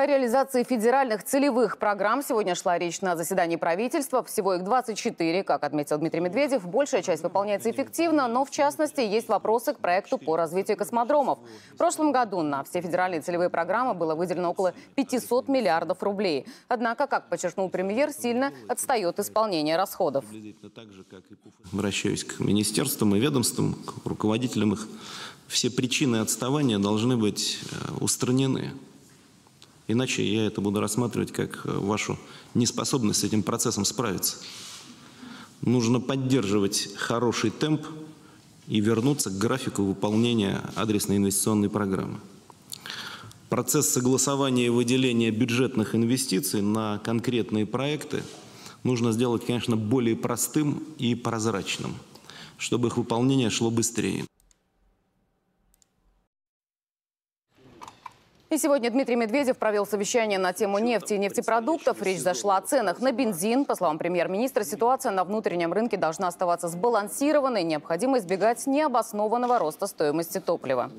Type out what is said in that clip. О реализации федеральных целевых программ сегодня шла речь на заседании правительства. Всего их 24, как отметил Дмитрий Медведев. Большая часть выполняется эффективно, но в частности есть вопросы к проекту по развитию космодромов. В прошлом году на все федеральные целевые программы было выделено около 500 миллиардов рублей. Однако, как подчеркнул премьер, сильно отстает исполнение расходов. Обращаюсь к министерствам и ведомствам, к руководителям их. Все причины отставания должны быть устранены. Иначе я это буду рассматривать как вашу неспособность с этим процессом справиться. Нужно поддерживать хороший темп и вернуться к графику выполнения адресной инвестиционной программы. Процесс согласования и выделения бюджетных инвестиций на конкретные проекты нужно сделать, конечно, более простым и прозрачным, чтобы их выполнение шло быстрее. И сегодня Дмитрий Медведев провел совещание на тему нефти и нефтепродуктов. Речь зашла о ценах на бензин. По словам премьер-министра, ситуация на внутреннем рынке должна оставаться сбалансированной. Необходимо избегать необоснованного роста стоимости топлива.